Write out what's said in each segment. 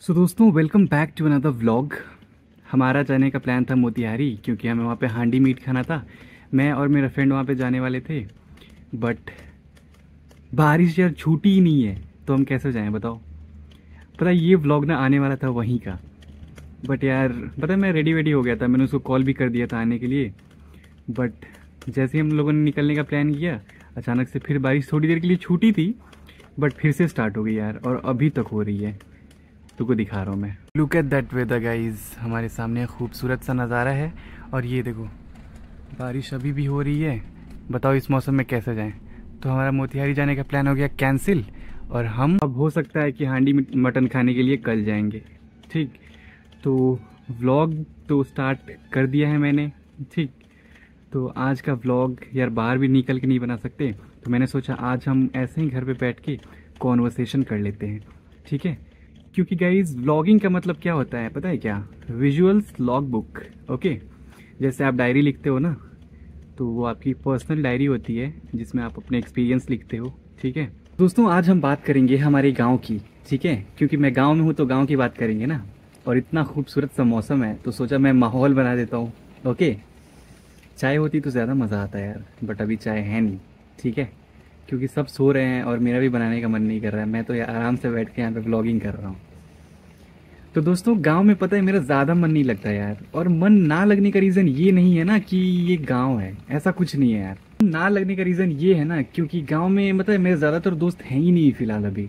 सो दोस्तों welcome back to another vlog. हमारा जाने का प्लान था मोतिहारी क्योंकि हमें वहाँ पे हांडी मीट खाना था। मैं और मेरा फ्रेंड वहाँ पे जाने वाले थे बट बारिश यार छूटी ही नहीं है तो हम कैसे जाएं बताओ। पता ये व्लॉग ना आने वाला था वहीं का बट यार पता मैं रेडी वेडी हो गया था, मैंने उसको कॉल भी कर दिया था आने के लिए बट जैसे ही हम लोगों ने निकलने का प्लान किया अचानक से फिर बारिश थोड़ी देर के लिए छूटी थी बट फिर से स्टार्ट हो गई यार और अभी तक हो रही है। तुमको दिखा रहा हूँ मैं। Look at that weather guys, हमारे सामने खूबसूरत सा नज़ारा है और ये देखो बारिश अभी भी हो रही है। बताओ इस मौसम में कैसे जाएं। तो हमारा मोतिहारी जाने का प्लान हो गया कैंसिल और हम अब हो सकता है कि हांडी मटन खाने के लिए कल जाएंगे। ठीक, तो व्लॉग तो स्टार्ट कर दिया है मैंने। ठीक, तो आज का व्लॉग यार बाहर भी निकल के नहीं बना सकते तो मैंने सोचा आज हम ऐसे ही घर पर बैठ के कॉन्वर्सेशन कर लेते हैं। ठीक है, क्योंकि गाइज व्लॉगिंग का मतलब क्या होता है पता है क्या? Visuals log book. ओके, जैसे आप डायरी लिखते हो ना तो वो आपकी पर्सनल डायरी होती है जिसमें आप अपने एक्सपीरियंस लिखते हो। ठीक है दोस्तों, आज हम बात करेंगे हमारे गांव की। ठीक है, क्योंकि मैं गांव में हूँ तो गांव की बात करेंगे ना। और इतना खूबसूरत सा मौसम है तो सोचा मैं माहौल बना देता हूँ। ओके, चाय होती तो ज़्यादा मज़ा आता है यार बट अभी चाय है नहीं। ठीक है, क्योंकि सब सो रहे हैं और मेरा भी बनाने का मन नहीं कर रहा है। मैं तो आराम से बैठ के यहाँ पे व्लॉगिंग कर रहा हूँ। तो दोस्तों गांव में पता है मेरा ज़्यादा मन नहीं लगता यार, और मन ना लगने का रीज़न ये नहीं है ना कि ये गांव है, ऐसा कुछ नहीं है यार। ना लगने का रीज़न ये है ना क्योंकि गांव में मतलब मेरे ज़्यादातर दोस्त हैं ही नहीं फ़िलहाल। अभी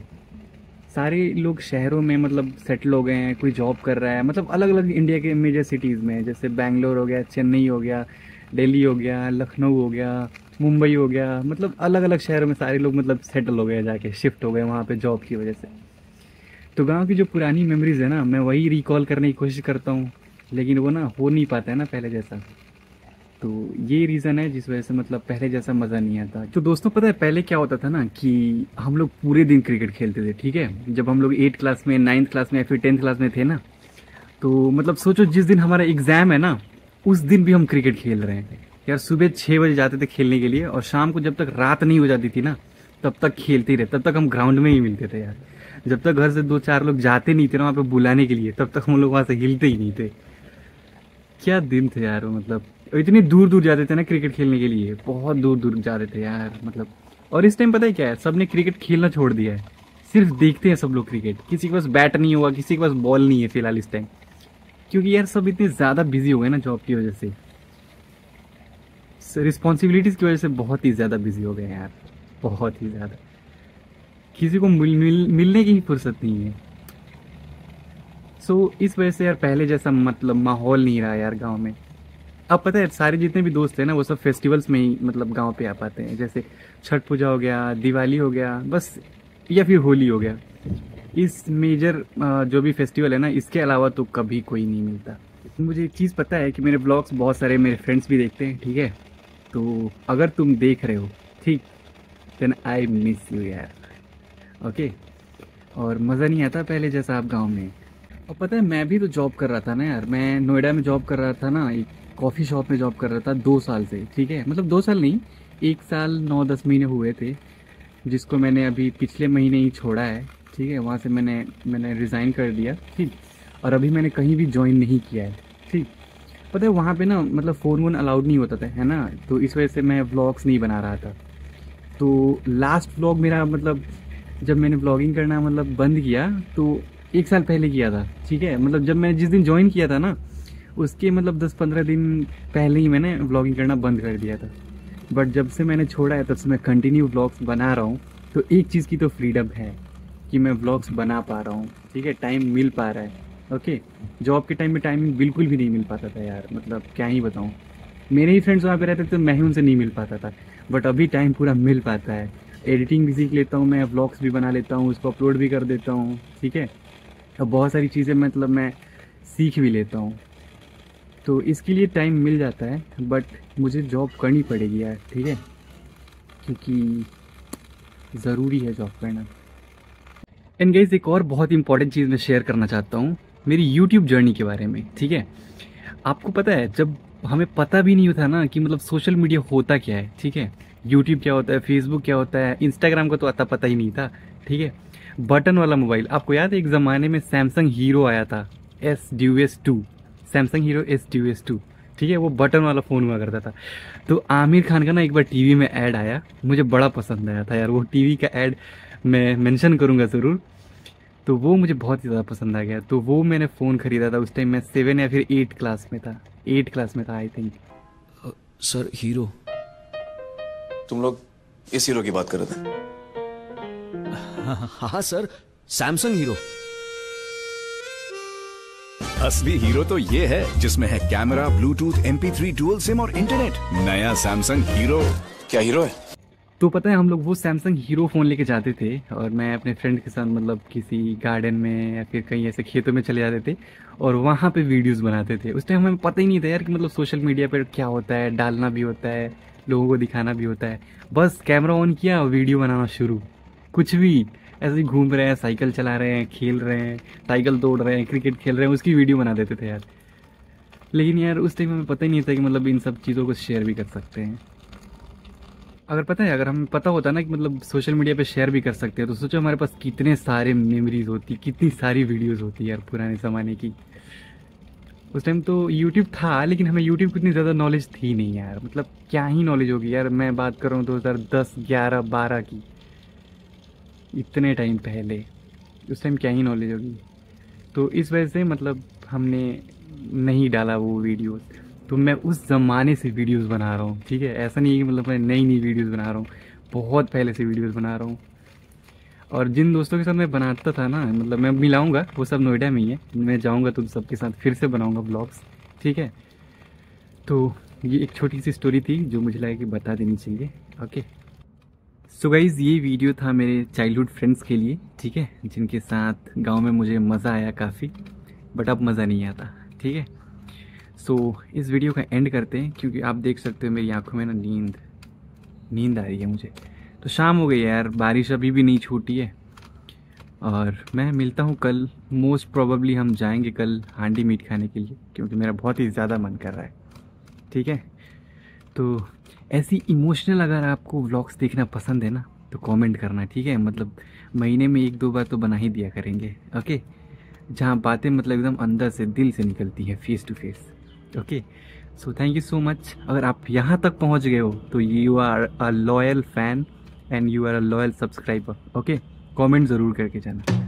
सारे लोग शहरों में मतलब सेटल हो गए हैं, कोई जॉब कर रहा है, मतलब अलग अलग इंडिया के मेजर सिटीज़ में, जैसे बैंगलोर हो गया, चेन्नई हो गया, दिल्ली हो गया, लखनऊ हो गया, मुंबई हो गया, मतलब अलग अलग शहरों में सारे लोग मतलब सेटल हो गए, जाके शिफ्ट हो गए वहाँ पे जॉब की वजह से। तो गांव की जो पुरानी मेमोरीज़ है ना मैं वही रिकॉल करने की कोशिश करता हूँ लेकिन वो ना हो नहीं पाता है ना पहले जैसा। तो ये रीज़न है जिस वजह से मतलब पहले जैसा मज़ा नहीं आता। तो दोस्तों पता है पहले क्या होता था ना कि हम लोग पूरे दिन क्रिकेट खेलते थे। ठीक है, जब हम लोग 8th क्लास में, 9th क्लास में या फिर 10th क्लास में थे ना तो मतलब सोचो जिस दिन हमारा एग्ज़ाम है ना उस दिन भी हम क्रिकेट खेल रहे हैं यार। सुबह 6 बजे जाते थे खेलने के लिए और शाम को जब तक रात नहीं हो जाती थी ना तब तक खेलते ही रहे, तब तक हम ग्राउंड में ही मिलते थे यार। जब तक घर से 2-4 लोग जाते नहीं थे ना वहाँ पे बुलाने के लिए तब तक हम लोग वहाँ से हिलते ही नहीं थे। क्या दिन थे यार, मतलब इतने दूर दूर जाते थे ना क्रिकेट खेलने के लिए, बहुत दूर दूर जाते थे यार मतलब। और इस टाइम पता है क्या है, सब ने क्रिकेट खेलना छोड़ दिया है, सिर्फ देखते हैं सब लोग क्रिकेट। किसी के पास बैट नहीं हुआ, किसी के पास बॉल नहीं है फिलहाल इस टाइम, क्योंकि यार सब इतने ज़्यादा बिजी हो गए ना जॉब की वजह से, रिस्पॉन्सिबिलिटीज़ की वजह से बहुत ही ज़्यादा बिजी हो गए हैं यार, बहुत ही ज़्यादा। किसी को मिलने की ही फुर्सत नहीं है। सो इस वजह से यार पहले जैसा मतलब माहौल नहीं रहा यार गांव में। अब पता है सारे जितने भी दोस्त हैं ना वो सब फेस्टिवल्स में ही मतलब गांव पे आ पाते हैं, जैसे छठ पूजा हो गया, दिवाली हो गया बस, या फिर होली हो गया। इस मेजर जो भी फेस्टिवल है ना इसके अलावा तो कभी कोई नहीं मिलता। मुझे एक चीज़ पता है कि मेरे ब्लॉग्स बहुत सारे मेरे फ्रेंड्स भी देखते हैं। ठीक है, तो अगर तुम देख रहे हो ठीक देन आई मिस यू यार। ओके, और मज़ा नहीं आता पहले जैसा आप गांव में। और पता है मैं भी तो जॉब कर रहा था ना यार, मैं नोएडा में जॉब कर रहा था ना, एक कॉफ़ी शॉप में जॉब कर रहा था 2 साल से। ठीक है, मतलब 2 साल नहीं, 1 साल 9-10 महीने हुए थे जिसको मैंने अभी पिछले महीने ही छोड़ा है। ठीक है, वहाँ से मैंने रिज़ाइन कर दिया। ठीक, और अभी मैंने कहीं भी ज्वाइन नहीं किया है। ठीक, पता है वहाँ पे ना मतलब फ़ोन अलाउड नहीं होता था है ना, तो इस वजह से मैं व्लॉग्स नहीं बना रहा था। तो लास्ट व्लॉग मेरा मतलब जब मैंने व्लॉगिंग करना मतलब बंद किया तो 1 साल पहले किया था। ठीक है, मतलब जब मैंने जिस दिन ज्वाइन किया था ना उसके मतलब 10-15 दिन पहले ही मैंने व्लॉगिंग करना बंद कर दिया था। बट जब से मैंने छोड़ा है तब से मैं कंटिन्यू व्लॉग्स बना रहा हूँ। तो एक चीज़ की तो फ्रीडम है कि मैं व्लॉग्स बना पा रहा हूँ। ठीक है, टाइम मिल पा रहा है। ओके, जॉब के टाइम में टाइमिंग बिल्कुल भी नहीं मिल पाता था यार, मतलब क्या ही बताऊँ। मेरे ही फ्रेंड्स वहाँ पे रहते थे तो मैं ही उनसे नहीं मिल पाता था बट अभी टाइम पूरा मिल पाता है। एडिटिंग भी सीख लेता हूँ मैं, व्लॉग्स भी बना लेता हूँ, उसको अपलोड भी कर देता हूँ। ठीक है, और बहुत सारी चीज़ें मतलब मैं सीख भी लेता हूँ तो इसके लिए टाइम मिल जाता है। बट मुझे जॉब करनी पड़ेगी यार। ठीक है, क्योंकि ज़रूरी है जॉब करना। एंड गाइस एक और बहुत इंपॉर्टेंट चीज़ मैं शेयर करना चाहता हूँ मेरी YouTube जर्नी के बारे में। ठीक है, आपको पता है जब हमें पता भी नहीं था ना कि मतलब सोशल मीडिया होता क्या है। ठीक है, YouTube क्या होता है, Facebook क्या होता है, Instagram का तो अता पता ही नहीं था। ठीक है, बटन वाला मोबाइल। आपको याद है एक ज़माने में सैमसंग हीरो आया था S2S2, सैमसंग हीरो S2S2, ठीक है, वो बटन वाला फ़ोन हुआ करता था। तो आमिर खान का ना एक बार टीवी में ऐड आया, मुझे बड़ा पसंद आया था यार, वो टीवी का ऐड मैं मेंशन करूँगा ज़रूर। तो वो मुझे बहुत ही ज़्यादा पसंद आ गया, तो वो मैंने फ़ोन ख़रीदा था। उस टाइम मैं 7 या फिर 8 क्लास में था, 8 क्लास में था आई थिंक। सर हीरो, तुम लोग इस हीरो की बात कर रहे थे? हाँ सर, सैमसंग हीरो। असली हीरो तो ये है जिसमें है camera, Bluetooth, MP3, dual SIM और इंटरनेट। नया सैमसंग हीरो। क्या हीरो है? तो पता है हम लोग वो सैमसंग हीरो फ़ोन लेके जाते थे और मैं अपने फ्रेंड के साथ मतलब किसी गार्डन में या फिर कहीं ऐसे खेतों में चले जाते थे और वहाँ पे वीडियोस बनाते थे। उस टाइम हमें पता ही नहीं था यार कि मतलब सोशल मीडिया पर क्या होता है, डालना भी होता है, लोगों को दिखाना भी होता है। बस कैमरा ऑन किया और वीडियो बनाना शुरू, कुछ भी ऐसे ही घूम रहे हैं, साइकिल चला रहे हैं, खेल रहे हैं, साइकिल दौड़ रहे हैं, क्रिकेट खेल रहे हैं, उसकी वीडियो बना देते थे यार। लेकिन यार उस टाइम हमें पता ही नहीं था कि मतलब इन सब चीज़ों को शेयर भी कर सकते हैं। अगर पता है, अगर हमें पता होता ना कि मतलब सोशल मीडिया पे शेयर भी कर सकते हैं, तो सोचो हमारे पास कितने सारे मेमोरीज होती, कितनी सारी वीडियोज़ होती यार पुराने ज़माने की। उस टाइम तो यूट्यूब था, लेकिन हमें यूट्यूब की इतनी ज़्यादा नॉलेज थी नहीं यार, मतलब क्या ही नॉलेज होगी यार। मैं बात कर रहा हूँ 2010, 11, 12 की, इतने टाइम पहले। उस टाइम क्या ही नॉलेज होगी, तो इस वजह से मतलब हमने नहीं डाला वो वीडियोस। तो मैं उस ज़माने से वीडियोस बना रहा हूँ, ठीक है, ऐसा नहीं है कि मतलब मैं नई नई वीडियोस बना रहा हूँ, बहुत पहले से वीडियोस बना रहा हूँ। और जिन दोस्तों के साथ मैं बनाता था ना, मतलब मैं मिलाऊँगा, वो सब नोएडा में ही है, मैं जाऊँगा तो सबके साथ फिर से बनाऊँगा ब्लॉग्स, ठीक है। तो ये एक छोटी सी स्टोरी थी जो मुझे लगा कि बता देनी चाहिए। ओके सो गाइज़, ये वीडियो था मेरे चाइल्डहुड फ्रेंड्स के लिए, ठीक है, जिनके साथ गांव में मुझे मज़ा आया काफ़ी, बट अब मज़ा नहीं आता, ठीक है। सो इस वीडियो का एंड करते हैं, क्योंकि आप देख सकते हो मेरी आंखों में ना नींद आ रही है मुझे। तो शाम हो गई यार, बारिश अभी भी नहीं छूटी है और मैं मिलता हूँ कल। मोस्ट प्रोबेबली हम जाएँगे कल हांडी मीट खाने के लिए, क्योंकि मेरा बहुत ही ज़्यादा मन कर रहा है, ठीक है। तो ऐसी इमोशनल अगर आपको व्लॉग्स देखना पसंद है ना, तो कमेंट करना, ठीक है, मतलब महीने में 1-2 बार तो बना ही दिया करेंगे। ओके, जहाँ बातें मतलब एकदम अंदर से, दिल से निकलती है, face to face. Okay so thank you so much. अगर आप यहाँ तक पहुँच गए हो तो you are a loyal fan and you are a loyal subscriber. Okay, comment ज़रूर करके जाना।